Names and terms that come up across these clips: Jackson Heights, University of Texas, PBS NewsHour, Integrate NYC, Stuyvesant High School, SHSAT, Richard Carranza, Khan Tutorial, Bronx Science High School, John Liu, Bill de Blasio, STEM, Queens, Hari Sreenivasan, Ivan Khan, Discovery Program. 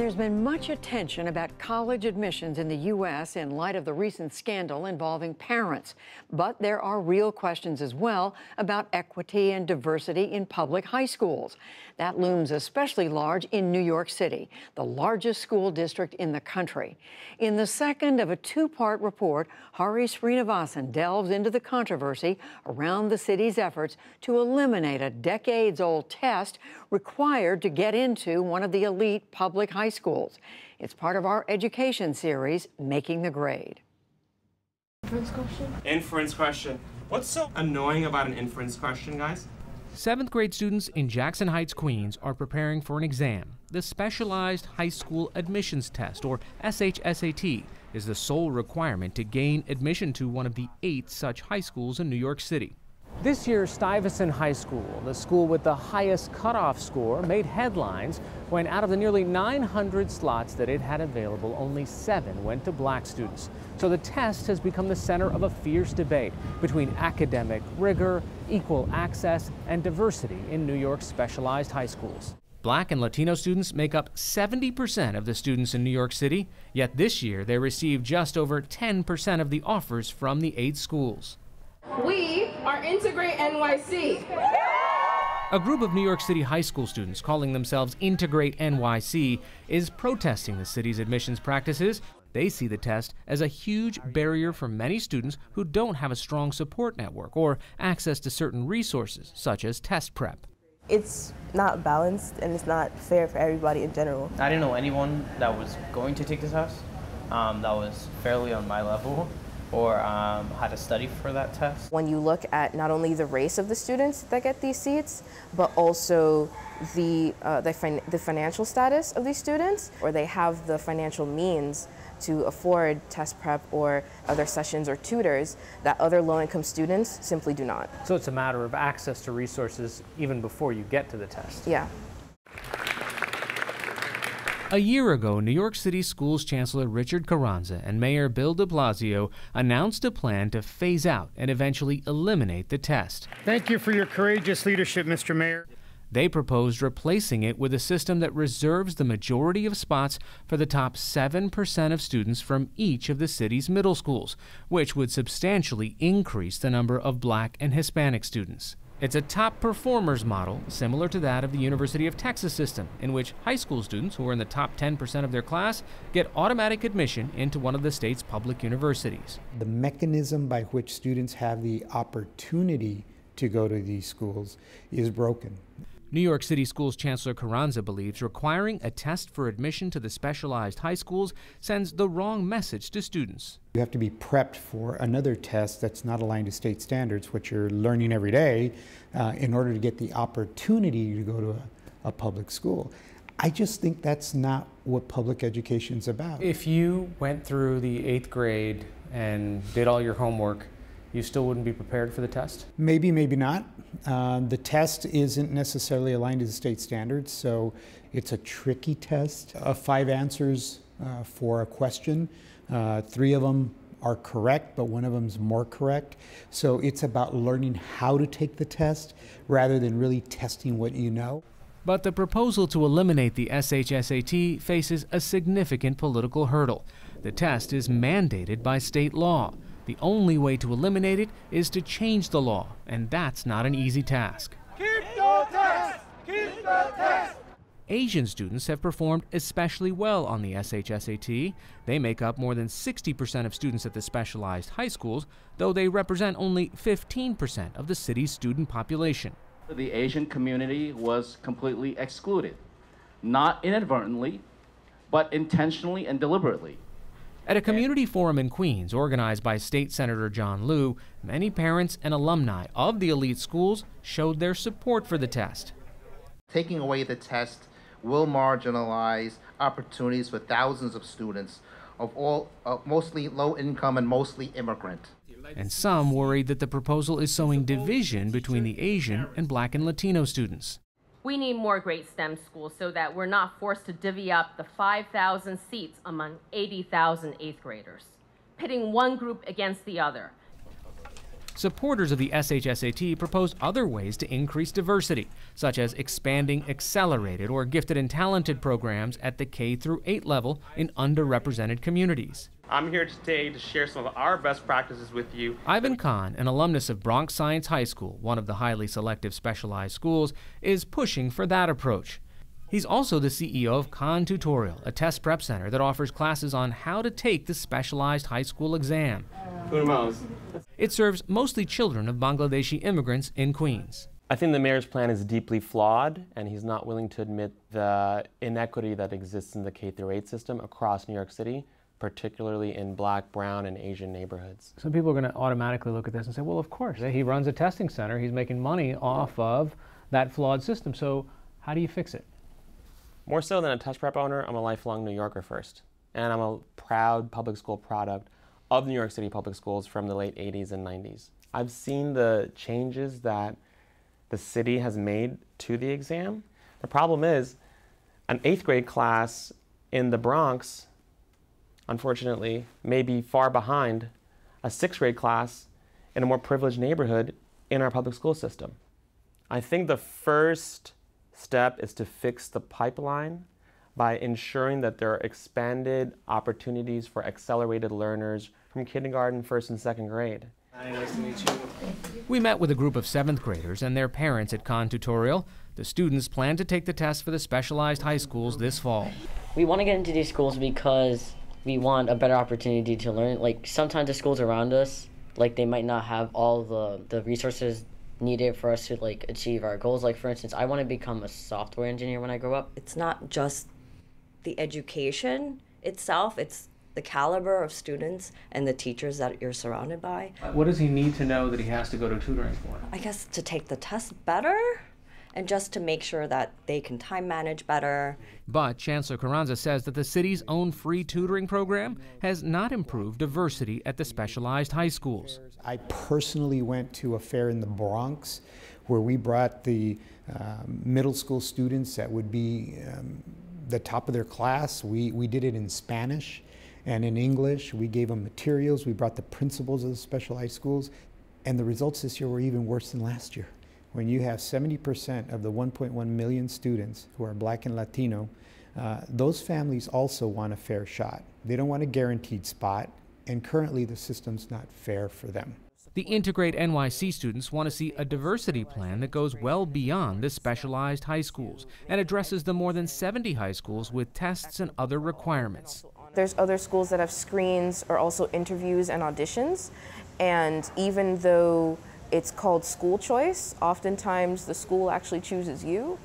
There's been much attention about college admissions in the U.S. in light of the recent scandal involving parents. But there are real questions as well about equity and diversity in public high schools. That looms especially large in New York City, the largest school district in the country. In the second of a two-part report, Hari Sreenivasan delves into the controversy around the city's efforts to eliminate a decades-old test required to get into one of the elite public high schools. It's part of our education series, Making the Grade. Inference question? Inference question. What's so annoying about an inference question, guys? Seventh grade students in Jackson Heights, Queens are preparing for an exam. The Specialized High School Admissions Test, or SHSAT, is the sole requirement to gain admission to one of the 8 such high schools in New York City. This year, Stuyvesant High School, the school with the highest cutoff score, made headlines when out of the nearly 900 slots that it had available, only 7 went to black students. So the test has become the center of a fierce debate between academic rigor, equal access, and diversity in New York's specialized high schools. Black and Latino students make up 70% of the students in New York City, yet this year they received just over 10% of the offers from the 8 schools. We are Integrate NYC. A group of New York City high school students calling themselves Integrate NYC is protesting the city's admissions practices. They see the test as a huge barrier for many students who don't have a strong support network or access to certain resources, such as test prep. It's not balanced and it's not fair for everybody in general. I didn't know anyone that was going to take this test that was fairly on my level, or how to study for that test. When you look at not only the race of the students that get these seats, but also the financial status of these students, or they have the financial means to afford test prep or other sessions or tutors that other low-income students simply do not. So it's a matter of access to resources even before you get to the test. Yeah. A year ago, New York City Schools Chancellor Richard Carranza and Mayor Bill de Blasio announced a plan to phase out and eventually eliminate the test. Thank you for your courageous leadership, Mr. Mayor. They proposed replacing it with a system that reserves the majority of spots for the top 7% of students from each of the city's middle schools, which would substantially increase the number of black and Hispanic students. It's a top performers model, similar to that of the University of Texas system, in which high school students who are in the top 10% of their class get automatic admission into one of the state's public universities. The mechanism by which students have the opportunity to go to these schools is broken. New York City Schools Chancellor Carranza believes requiring a test for admission to the specialized high schools sends the wrong message to students. You have to be prepped for another test that's not aligned to state standards, which you're learning every day, in order to get the opportunity to go to a public school. I just think that's not what public education's about. If you went through the 8th grade and did all your homework, you still wouldn't be prepared for the test? Maybe, maybe not. The test isn't necessarily aligned to the state standards, so it's a tricky test. 5 answers for a question. 3 of them are correct, but 1 of them's more correct. So it's about learning how to take the test rather than really testing what you know. But the proposal to eliminate the SHSAT faces a significant political hurdle. The test is mandated by state law. The only way to eliminate it is to change the law, and that's not an easy task. Keep the test! Keep the test! Asian students have performed especially well on the SHSAT. They make up more than 60% of students at the specialized high schools, though they represent only 15% of the city's student population. The Asian community was completely excluded, not inadvertently, but intentionally and deliberately. At a community forum in Queens, organized by State Senator John Liu, many parents and alumni of the elite schools showed their support for the test. Taking away the test will marginalize opportunities for thousands of students of all, mostly low income and mostly immigrant. And some worried that the proposal is sowing division between the Asian and black and Latino students. We need more great STEM schools so that we're not forced to divvy up the 5,000 seats among 80,000 8th graders, pitting one group against the other. supporters of the SHSAT proposed other ways to increase diversity, such as expanding accelerated or gifted and talented programs at the K-8 level in underrepresented communities. I'm here today to share some of our best practices with you. Ivan Khan, an alumnus of Bronx Science High School, one of the highly selective specialized schools, is pushing for that approach. He's also the CEO of Khan Tutorial, a test prep center that offers classes on how to take the specialized high school exam. It serves mostly children of Bangladeshi immigrants in Queens. I think the mayor's plan is deeply flawed, and he's not willing to admit the inequity that exists in the K-8 system across New York City, particularly in black, brown, and Asian neighborhoods. Some people are going to automatically look at this and say, well, of course, he runs a testing center. He's making money off of that flawed system. So how do you fix it? More so than a test prep owner, I'm a lifelong New Yorker first. And I'm a proud public school product of New York City public schools from the late 80s and 90s. I've seen the changes that the city has made to the exam. The problem is an 8th grade class in the Bronx, unfortunately, may be far behind a 6th grade class in a more privileged neighborhood in our public school system. I think the first step is to fix the pipeline by ensuring that there are expanded opportunities for accelerated learners from kindergarten, 1st and 2nd grade. Hi, nice to meet you. We met with a group of 7th graders and their parents at Khan Tutorial. The students plan to take the test for the specialized high schools this fall. We want to get into these schools because we want a better opportunity to learn. Like, sometimes the schools around us, like, they might not have all the resources needed for us to, like, achieve our goals. Like, for instance, I want to become a software engineer when I grow up. It's not just the education itself, it's the caliber of students and the teachers that you're surrounded by. What does he need to know that he has to go to tutoring for? I guess to take the test better, and just to make sure that they can time manage better. But Chancellor Carranza says that the city's own free tutoring program has not improved diversity at the specialized high schools. I personally went to a fair in the Bronx where we brought the middle school students that would be the top of their class. We did it in Spanish and in English. We gave them materials. We brought the principals of the specialized schools. And the results this year were even worse than last year. When you have 70% of the 1.1 million students who are black and Latino, those families also want a fair shot. They don't want a guaranteed spot, and currently the system's not fair for them. The Integrate NYC students want to see a diversity plan that goes well beyond the specialized high schools and addresses the more than 70 high schools with tests and other requirements. There's other schools that have screens or also interviews and auditions, and even though it's called school choice, oftentimes the school actually chooses you.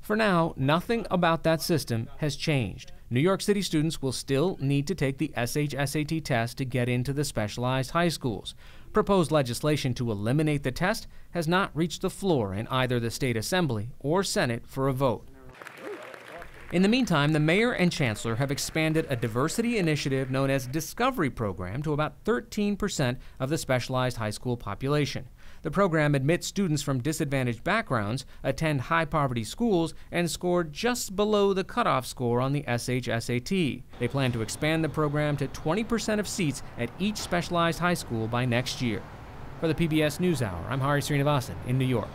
For now, nothing about that system has changed. New York City students will still need to take the SHSAT test to get into the specialized high schools. Proposed legislation to eliminate the test has not reached the floor in either the State Assembly or Senate for a vote. In the meantime, the mayor and chancellor have expanded a diversity initiative known as Discovery Program to about 13% of the specialized high school population. The program admits students from disadvantaged backgrounds, attend high poverty schools, and score just below the cutoff score on the SHSAT. They plan to expand the program to 20% of seats at each specialized high school by next year. For the PBS NewsHour, I'm Hari Sreenivasan in New York.